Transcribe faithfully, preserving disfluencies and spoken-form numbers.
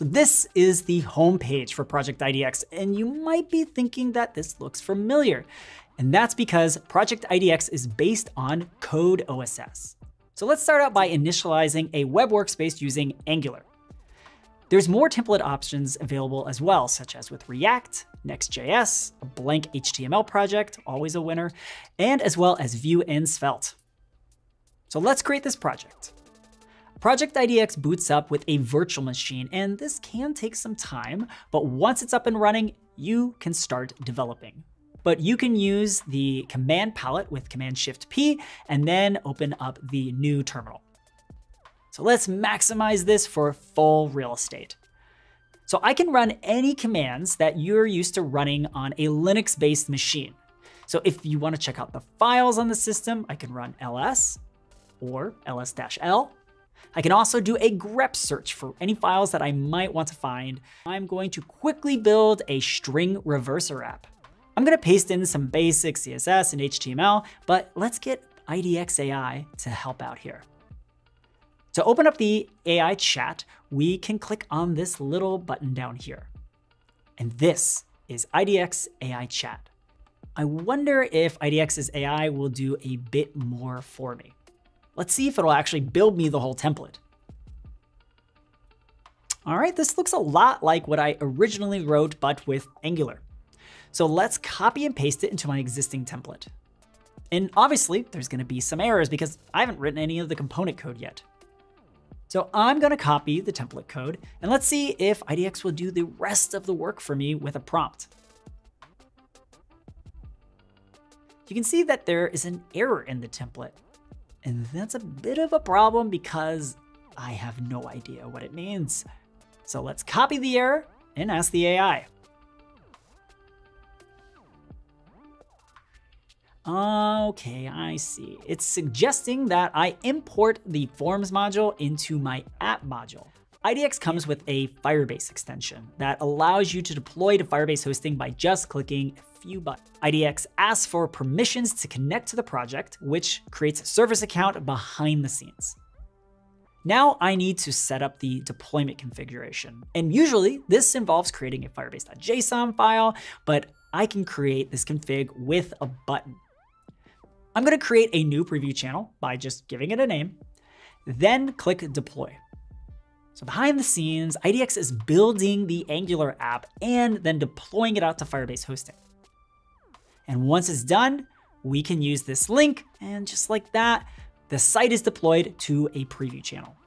So this is the homepage for Project I D X, and you might be thinking that this looks familiar. And that's because Project I D X is based on Code O S S. So let's start out by initializing a web workspace using Angular. There's more template options available as well, such as with React, Next.js, a blank H T M L project, always a winner, and as well as Vue and Svelte. So let's create this project. Project I D X boots up with a virtual machine, and this can take some time, but once it's up and running, you can start developing. But you can use the command palette with Command Shift P and then open up the new terminal. So let's maximize this for full real estate. So I can run any commands that you're used to running on a Linux-based machine. So if you want to check out the files on the system, I can run ls or ls-l. I can also do a grep search for any files that I might want to find. I'm going to quickly build a string reverser app. I'm going to paste in some basic C S S and H T M L, but let's get I D X A I to help out here. To open up the A I chat, we can click on this little button down here. And this is I D X A I chat. I wonder if IDX's A I will do a bit more for me. Let's see if it'll actually build me the whole template. All right, this looks a lot like what I originally wrote, but with Angular. So let's copy and paste it into my existing template. And obviously there's going to be some errors because I haven't written any of the component code yet. So I'm going to copy the template code, and let's see if I D X will do the rest of the work for me with a prompt. You can see that there is an error in the template, and that's a bit of a problem because I have no idea what it means. So let's copy the error and ask the A I. Okay, I see. It's suggesting that I import the forms module into my app module. I D X comes with a Firebase extension that allows you to deploy to Firebase hosting by just clicking a few buttons. I D X asks for permissions to connect to the project, which creates a service account behind the scenes. Now I need to set up the deployment configuration. And usually this involves creating a Firebase.json file, but I can create this config with a button. I'm going to create a new preview channel by just giving it a name, then click deploy. So behind the scenes, I D X is building the Angular app and then deploying it out to Firebase hosting. And once it's done, we can use this link, and just like that, the site is deployed to a preview channel.